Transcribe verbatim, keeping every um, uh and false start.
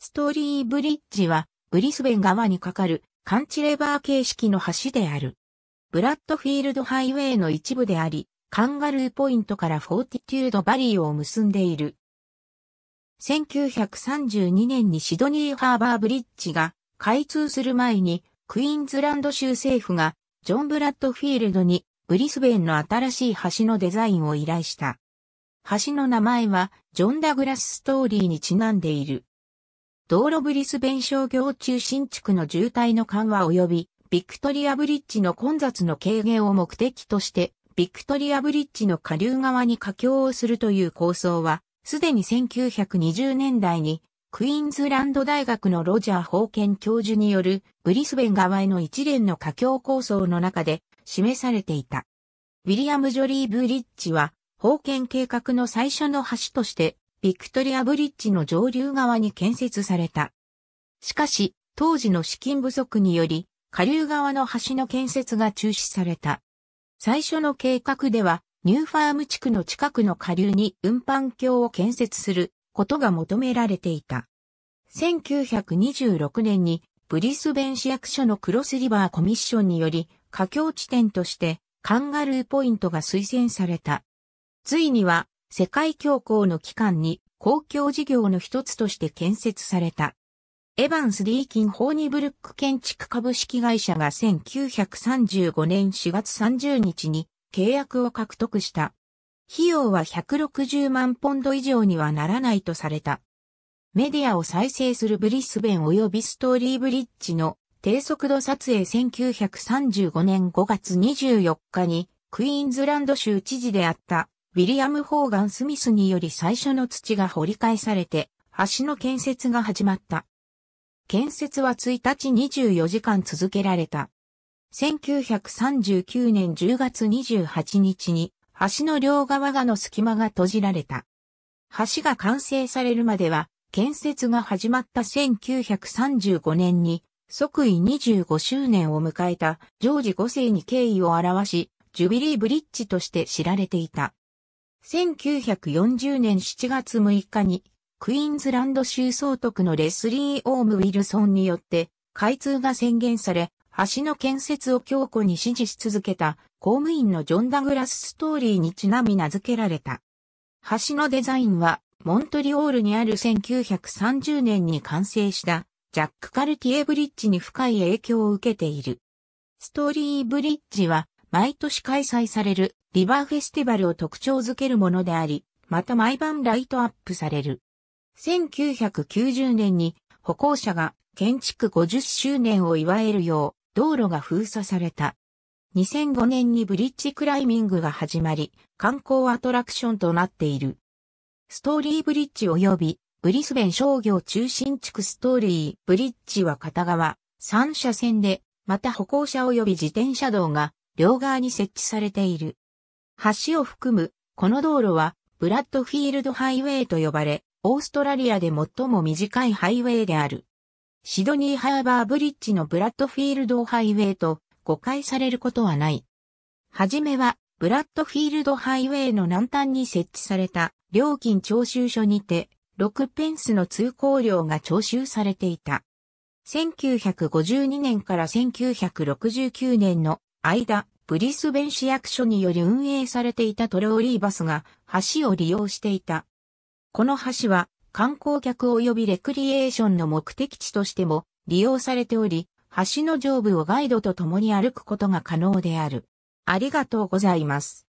ストーリーブリッジはブリスベン川に架かるカンチレバー形式の橋である。ブラッドフィールドハイウェイの一部であり、カンガルーポイントからフォーティチュードバリーを結んでいる。せんきゅうひゃくさんじゅうにねんにシドニーハーバーブリッジが開通する前にクイーンズランド州政府がジョン・ブラッドフィールドにブリスベンの新しい橋のデザインを依頼した。橋の名前はジョン・ダグラス・ストーリーにちなんでいる。道路ブリスベン商業中心地区の渋滞の緩和及びビクトリアブリッジの混雑の軽減を目的としてビクトリアブリッジの下流側に架橋をするという構想はすでにせんきゅうひゃくにじゅうねんだいにクイーンズランド大学のロジャー・ホーケン教授によるブリスベン側への一連の架橋構想の中で示されていた。ウィリアム・ジョリー・ブリッジはホーケン計画の最初の橋としてビクトリアブリッジの上流側に建設された。しかし当時の資金不足により下流側の橋の建設が中止された。最初の計画ではニューファーム地区の近くの下流に運搬橋を建設することが求められていた。せんきゅうひゃくにじゅうろくねんにブリスベン市役所のクロスリバーコミッションにより架橋地点としてカンガルーポイントが推薦された。ついには世界恐慌の期間に公共事業の一つとして建設された。エヴァンス・ディーキン・ホーニブルック建築株式会社がせんきゅうひゃくさんじゅうごねんしがつさんじゅうにちに契約を獲得した。費用はひゃくろくじゅうまんポンド以上にはならないとされた。メディアを再生するブリスベン及びストーリーブリッジの低速度撮影せんきゅうひゃくさんじゅうごねんごがつにじゅうよっかにクイーンズランド州知事であったウィリアム・ホーガン・スミスにより最初の土が掘り返されて橋の建設が始まった。建設はいちにちにじゅうよじかん続けられた。せんきゅうひゃくさんじゅうきゅうねんじゅうがつにじゅうはちにちに橋の両側がの隙間が閉じられた。橋が完成されるまでは建設が始まったせんきゅうひゃくさんじゅうごねんに即位にじゅうごしゅうねんを迎えたジョージごせいに敬意を表し、ジュビリーブリッジとして知られていた。せんきゅうひゃくよんじゅうねんしちがつむいかに、クイーンズランド州総督のレスリー・オーム・ウィルソンによって、開通が宣言され、橋の建設を強固に支持し続けた、公務員のジョン・ダグラス・ストーリーにちなみ名付けられた。橋のデザインは、モントリオールにあるせんきゅうひゃくさんじゅうねんに完成した、ジャック・カルティエブリッジに深い影響を受けている。ストーリーブリッジは、毎年開催されるリバーフェスティバルを特徴づけるものであり、また毎晩ライトアップされる。せんきゅうひゃくきゅうじゅうねんに歩行者が建築ごじゅっしゅうねんを祝えるよう道路が封鎖された。にせんごねんにブリッジクライミングが始まり、観光アトラクションとなっている。ストーリーブリッジ及びブリスベン商業中心地区ストーリーブリッジは片側さんしゃせんで、また歩行者及び自転車道が両側に設置されている。橋を含む、この道路は、ブラッドフィールドハイウェイと呼ばれ、オーストラリアで最も短いハイウェイである。シドニーハーバーブリッジのブラッドフィールドハイウェイと誤解されることはない。はじめは、ブラッドフィールドハイウェイの南端に設置された料金徴収所にて、ろくペンスの通行料が徴収されていた。せんきゅうひゃくごじゅうにねんからせんきゅうひゃくろくじゅうきゅうねんの間、ブリスベン市役所により運営されていたトローリーバスが橋を利用していた。この橋は観光客及びレクリエーションの目的地としても利用されており、橋の上部をガイドと共に歩くことが可能である。ありがとうございます。